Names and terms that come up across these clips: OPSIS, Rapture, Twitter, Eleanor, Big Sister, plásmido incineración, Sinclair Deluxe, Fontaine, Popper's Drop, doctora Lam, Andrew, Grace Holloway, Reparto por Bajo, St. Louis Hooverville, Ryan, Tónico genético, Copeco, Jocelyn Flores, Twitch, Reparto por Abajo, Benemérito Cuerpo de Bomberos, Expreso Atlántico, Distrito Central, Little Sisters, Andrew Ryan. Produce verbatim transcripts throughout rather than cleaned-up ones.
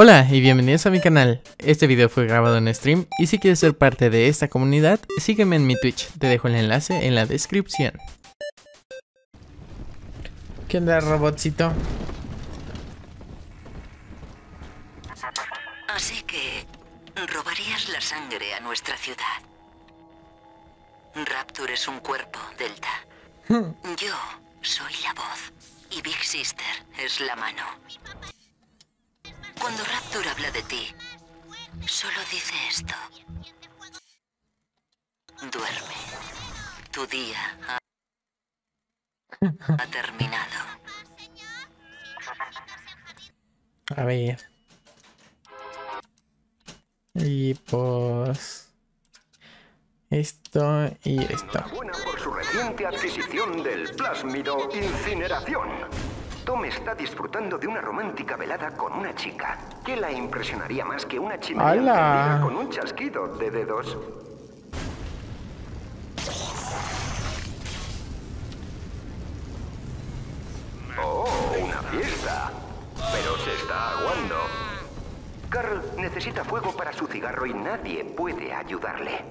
Hola y bienvenidos a mi canal. Este video fue grabado en stream y si quieres ser parte de esta comunidad, sígueme en mi Twitch, te dejo el enlace en la descripción. ¿Qué onda, robotcito? Así que robarías la sangre a nuestra ciudad. Rapture es un cuerpo, Delta. Yo soy la voz y Big Sister es la mano. Cuando Rapture habla de ti, solo dice esto. Duerme. Tu día ha, ha terminado. A ver. Y pues... esto y esto. Enhorabuena por su reciente adquisición del plásmido incineración. Tom está disfrutando de una romántica velada con una chica. ¿Qué la impresionaría más que una chimenea con un chasquido de dedos? ¡Oh, una fiesta! Pero se está aguando. Carl necesita fuego para su cigarro y nadie puede ayudarle.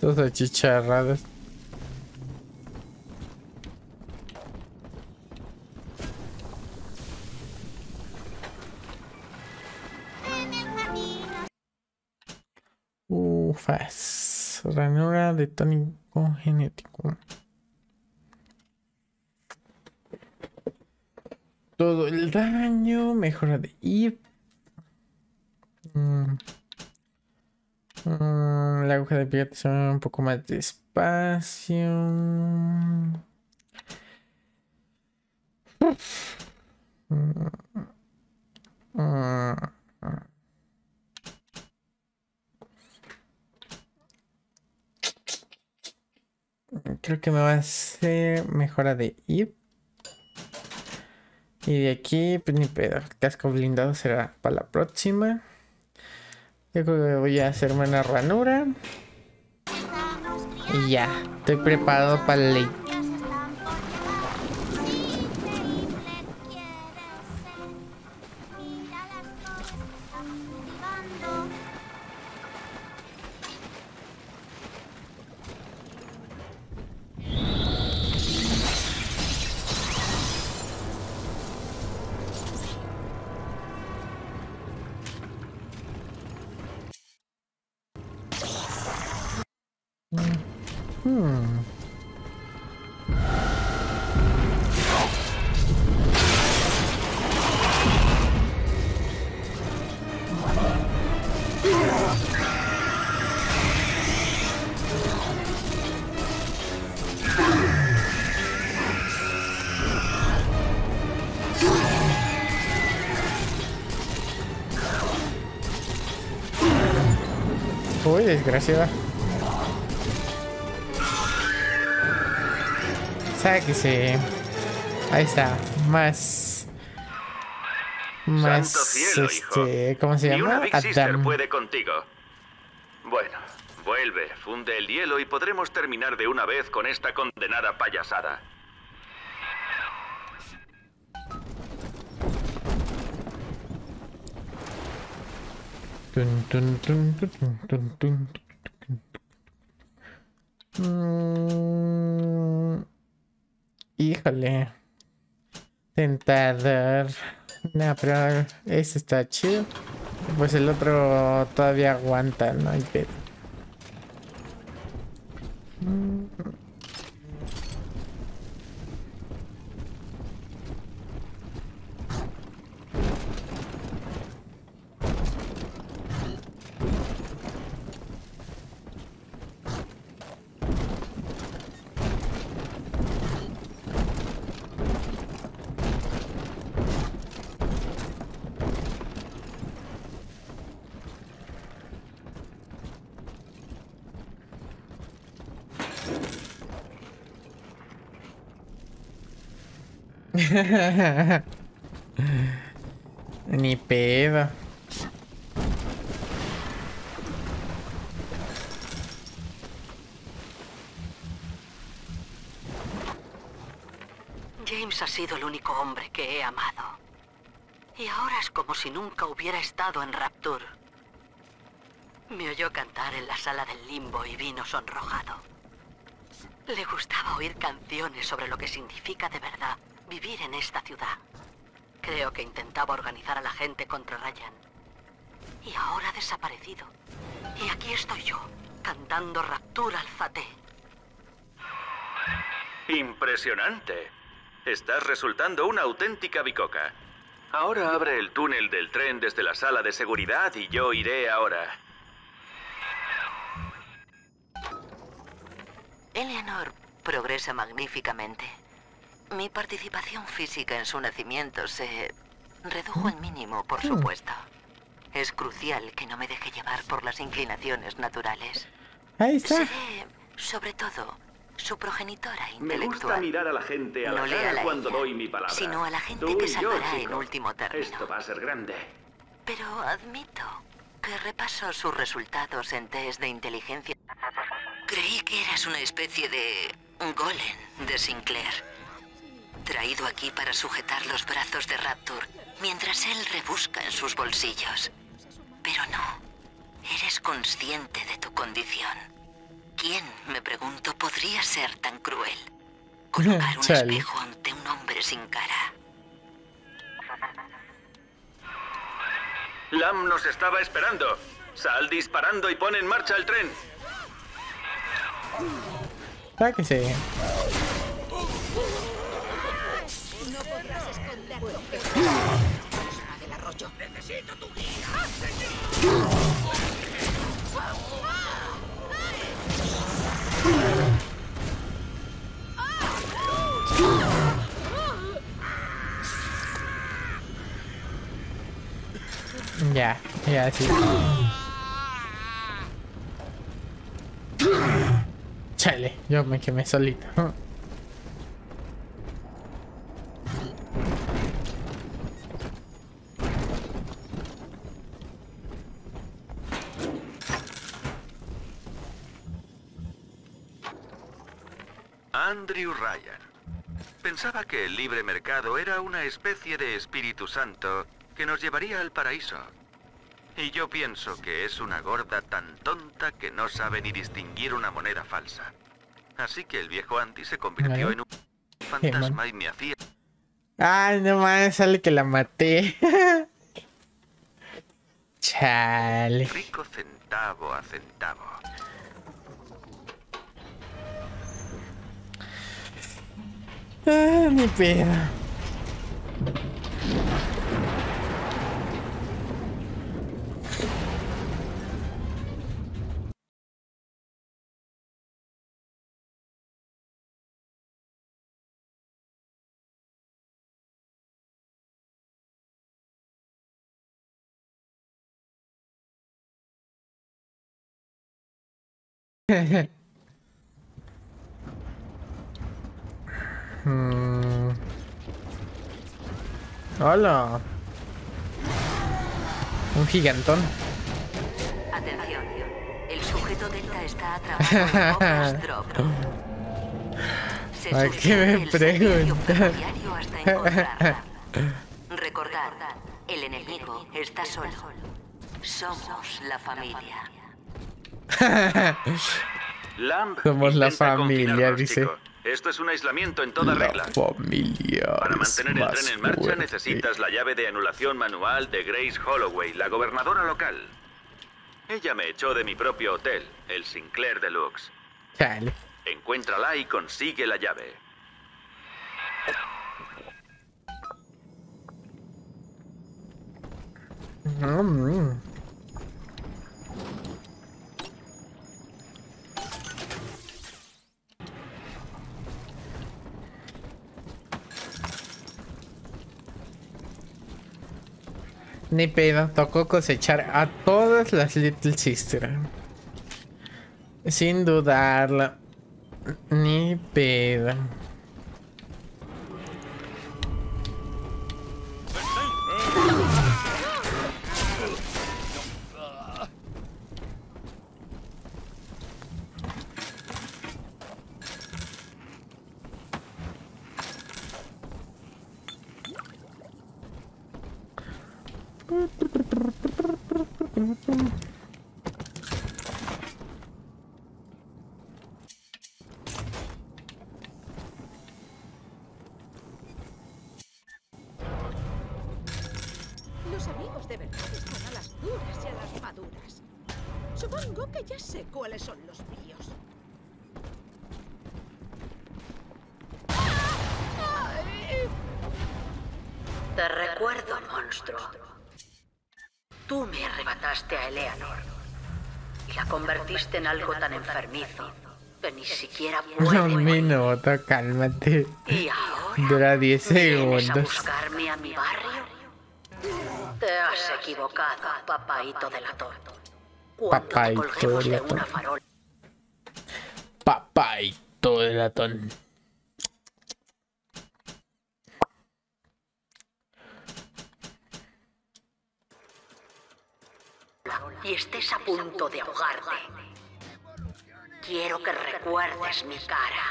Todos chicharrados. Ufas, ranura de tónico genético. Todo el daño, mejora de I P. Mm. Mm, la aguja de pirata se va un poco más despacio. Mm. Mm. Creo que me va a hacer mejora de I P. Y de aquí, pues ni pedo. Casco blindado será para la próxima. Yo creo que voy a hacerme una ranura. Y ya, estoy preparado para la ley. Hmm. Uy, desgraciada. Que se... ahí está, más, más, cielo, este, hijo. ¿Cómo se llama? Ni una Big Sister puede contigo. Bueno, vuelve, funde el hielo y podremos terminar de una vez con esta condenada payasada. Tun, tun, tun, tun, tun, tun, tun, tun. Mm. Híjole, tentador. No, pero ese está chido. Pues el otro todavía aguanta, no hay pedo. Ni pedo. James James ha sido el único hombre que he amado. Y ahora es como si nunca hubiera estado en Rapture. Me oyó cantar en la sala del limbo y vino sonrojado. Le gustaba oír canciones sobre lo que significa de verdad vivir en esta ciudad. Creo que intentaba organizar a la gente contra Ryan. Y ahora ha desaparecido. Y aquí estoy yo, cantando Rapture alzate. Impresionante. Estás resultando una auténtica bicoca. Ahora abre el túnel del tren desde la sala de seguridad y yo iré ahora. Eleanor progresa magníficamente. Mi participación física en su nacimiento se redujo al mínimo, por supuesto. Es crucial que no me deje llevar por las inclinaciones naturales. Ahí está. Seré, sobre todo, su progenitora intelectual. Me gusta mirar a la gente a la cara cuando doy mi palabra. Sino a la gente que salvará en último término. Esto va a ser grande. Pero admito que repaso sus resultados en test de inteligencia. Creí que eras una especie de golem de Sinclair, traído aquí para sujetar los brazos de Rapture mientras él rebusca en sus bolsillos. Pero no, eres consciente de tu condición. ¿Quién, me pregunto, podría ser tan cruel? Colocar un espejo ante un hombre sin cara. Lam nos estaba esperando. Sal disparando y pon en marcha el tren. Para que sí. No podrás esconder tu pesca del arroyo. Necesito tu guía, señor. Ya, ya sí. Chale, yo me quemé solito. Andrew Ryan. Pensaba que el libre mercado era una especie de espíritu santo que nos llevaría al paraíso. Y yo pienso que es una gorda tan tonta que no sabe ni distinguir una moneda falsa. Así que el viejo Andy se convirtió en un fantasma sí, y me hacía... ¡Ay, no más! Sale que la maté. Chale. Rico centavo a centavo. Ah, mi pena. hmm. Hola, un gigantón. Atención, el sujeto delta está atrapado en Popper's Drop. ¿A qué me preguntas? Recordad, el enemigo está solo. Somos la familia. Somos la familia, dice. Esto es un aislamiento en toda regla. La familia. Para mantener el tren en marcha necesitas la llave de anulación manual de Grace Holloway, la gobernadora local. Ella me echó de mi propio hotel, el Sinclair Deluxe. Dale. Encuéntrala y consigue la llave. Mm. Ni pedo, tocó cosechar a todas las Little Sisters. Sin dudarla. Ni pedo. Los amigos de verdad están a las duras y a las maduras. Supongo que ya sé cuáles son los míos. Te recuerdo, monstruo. Tú me arrebataste a Eleanor y la convertiste en algo tan enfermizo que ni siquiera puedo. No, minuto, cálmate. Y ahora dura diez segundos. ¿Vienes a buscarme a mi barrio? Te has equivocado, papaito de la torta. Papaito de la torta. Papaito de la torta. Y estés a punto de ahogarte. Quiero que recuerdes mi cara.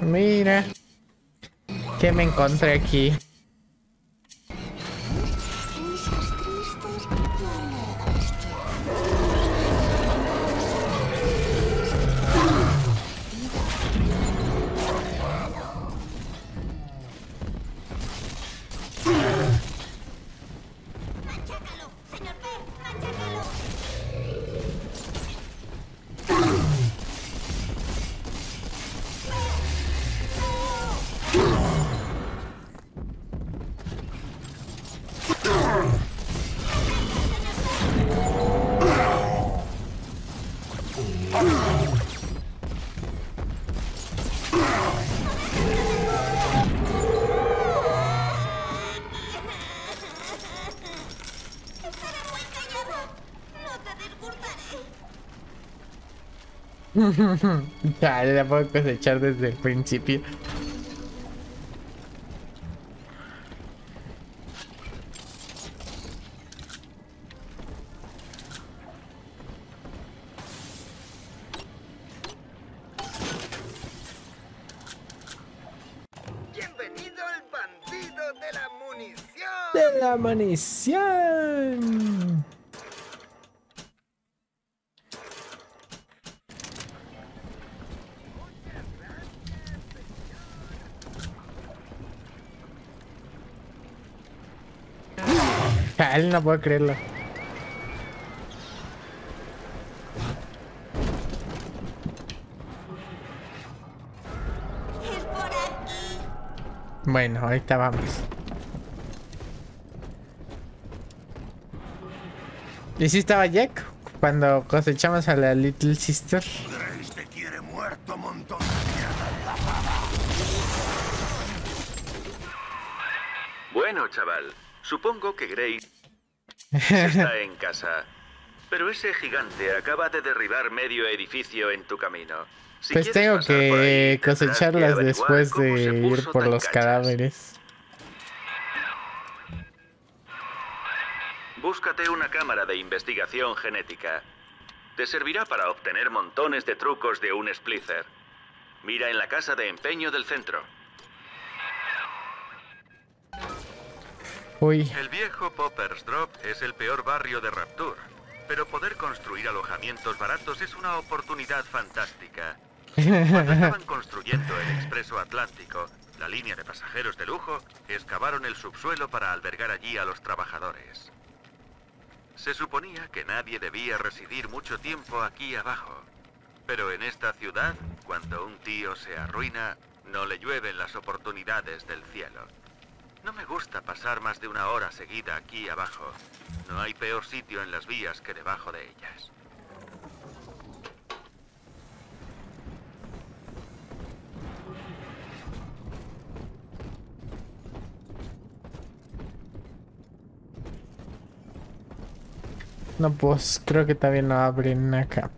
Mira, que me encontré aquí. Ya la puedo cosechar desde el principio. Bienvenido al bandido de la munición. De la munición. Él no puede creerlo. Bueno, ahorita vamos. ¿Y si estaba Jack cuando cosechamos a la Little Sister? Grace te quiere muerto, montón de mierda enlazada. Bueno, chaval, supongo que Grace está en casa, pero ese gigante acaba de derribar medio edificio en tu camino. Si pues tengo que ahí, cosecharlas que después de ir por los cachas. Cadáveres. Búscate una cámara de investigación genética. Te servirá para obtener montones de trucos de un splicer. Mira en la casa de empeño del centro. Uy. El viejo Popper's Drop es el peor barrio de Rapture, pero poder construir alojamientos baratos es una oportunidad fantástica. Cuando estaban construyendo el Expreso Atlántico, la línea de pasajeros de lujo, excavaron el subsuelo para albergar allí a los trabajadores. Se suponía que nadie debía residir mucho tiempo aquí abajo, pero en esta ciudad, cuando un tío se arruina, no le llueven las oportunidades del cielo. No me gusta pasar más de una hora seguida aquí abajo. No hay peor sitio en las vías que debajo de ellas. No, pues creo que todavía no abren acá.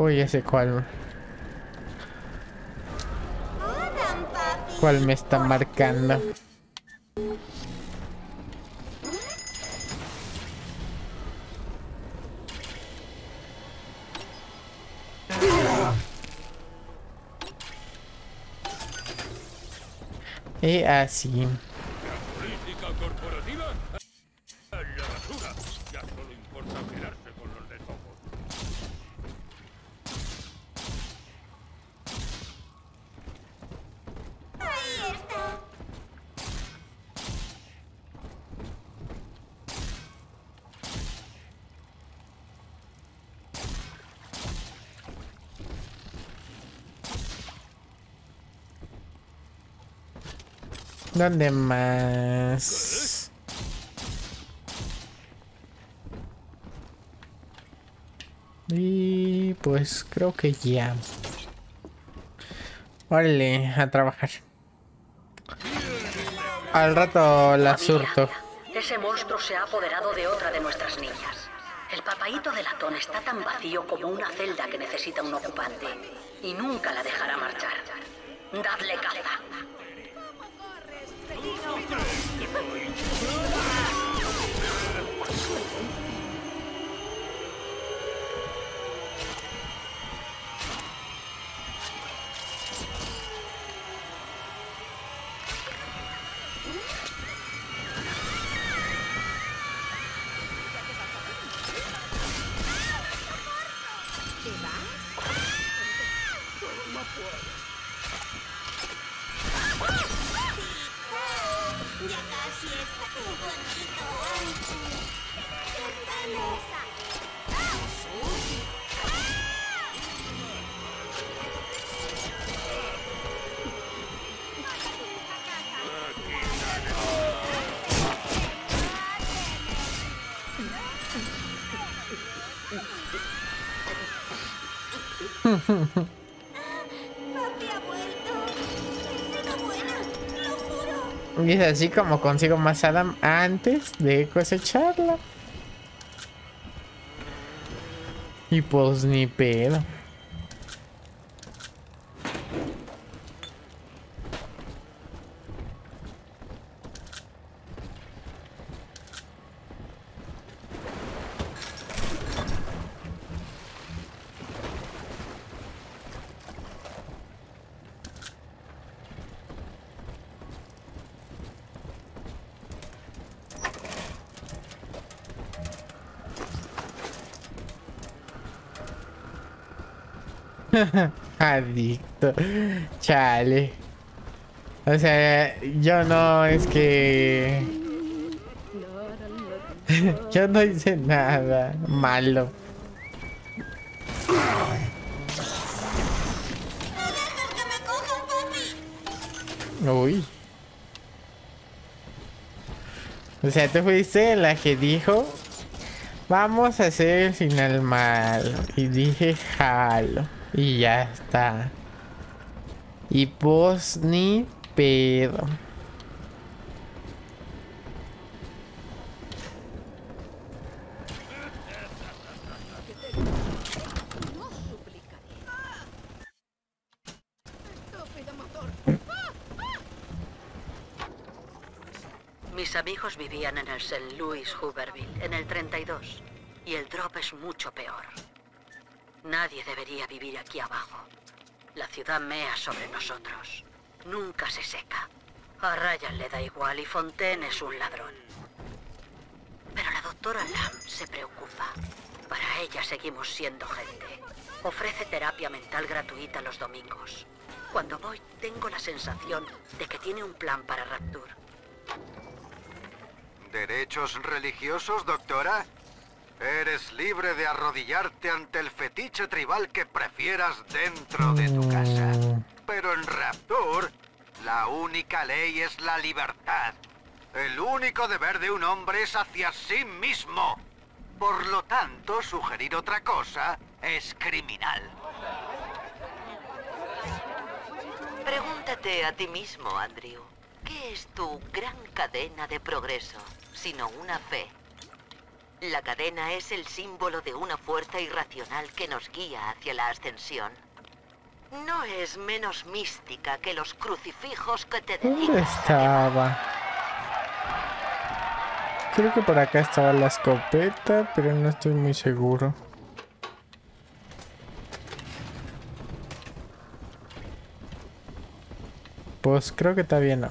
Uy, ese cual. ¿Cuál me está marcando? Y así. La política corporativa a la basura. Ya solo importa quedarse con los de todos. Ahí está. ¿Dónde más? Y pues creo que ya. Órale, a trabajar. Al rato la surto. Ese monstruo se ha apoderado de otra de nuestras niñas. El papaíto de latón está tan vacío como una celda que necesita un ocupante. Y nunca la dejará marchar. Dadle caza. Y es así como consigo más Adam antes de cosecharla. Y pues ni pedo. Adicto, chale. O sea, yo no es que yo no hice nada malo. Uy. O sea, tú fuiste la que dijo vamos a hacer el final malo. Y dije jalo. Y ya está. Y pues ni pedo. Mis amigos vivían en el Saint Louis Hooverville, en el treinta y dos. Y el drop es mucho peor. Nadie debería vivir aquí abajo. La ciudad mea sobre nosotros. Nunca se seca. A Ryan le da igual y Fontaine es un ladrón. Pero la doctora Lam se preocupa. Para ella seguimos siendo gente. Ofrece terapia mental gratuita los domingos. Cuando voy, tengo la sensación de que tiene un plan para Rapture. ¿Derechos religiosos, doctora? Eres libre de arrodillarte ante el fetiche tribal que prefieras dentro de tu casa. Pero en Rapture, la única ley es la libertad. El único deber de un hombre es hacia sí mismo. Por lo tanto, sugerir otra cosa es criminal. Pregúntate a ti mismo, Andrew. ¿Qué es tu gran cadena de progreso, sino una fe? La cadena es el símbolo de una fuerza irracional que nos guía hacia la ascensión. No es menos mística que los crucifijos que te dedicas. ¿Dónde estaba? Creo que por acá estaba la escopeta, pero no estoy muy seguro. Pues creo que está bien, ¿no?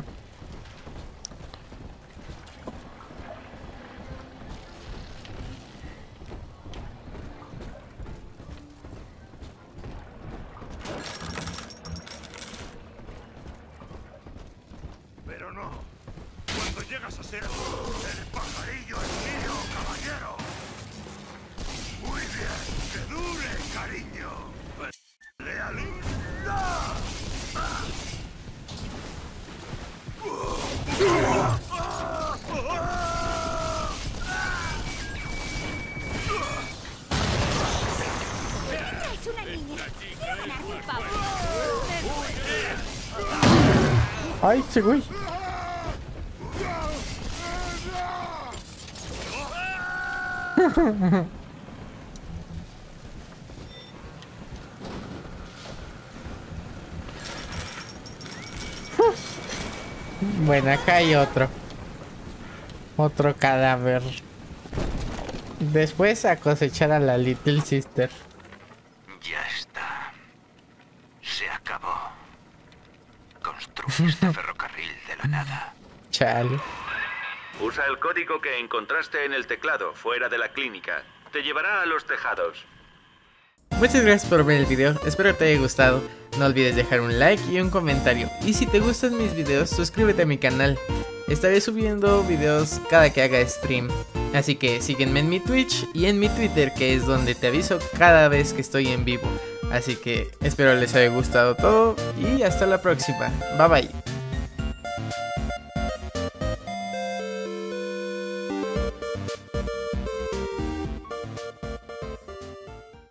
¡Ay, ese güey! Bueno, acá hay otro. Otro cadáver. Después a cosechar a la Little Sister. Este ferrocarril de la nada. Chale. Usa el código que encontraste en el teclado fuera de la clínica. Te llevará a los tejados. Muchas gracias por ver el video. Espero que te haya gustado. No olvides dejar un like y un comentario. Y si te gustan mis videos, suscríbete a mi canal. Estaré subiendo videos cada que haga stream. Así que sígueme en mi Twitch y en mi Twitter, que es donde te aviso cada vez que estoy en vivo. Así que espero les haya gustado todo y hasta la próxima. Bye bye.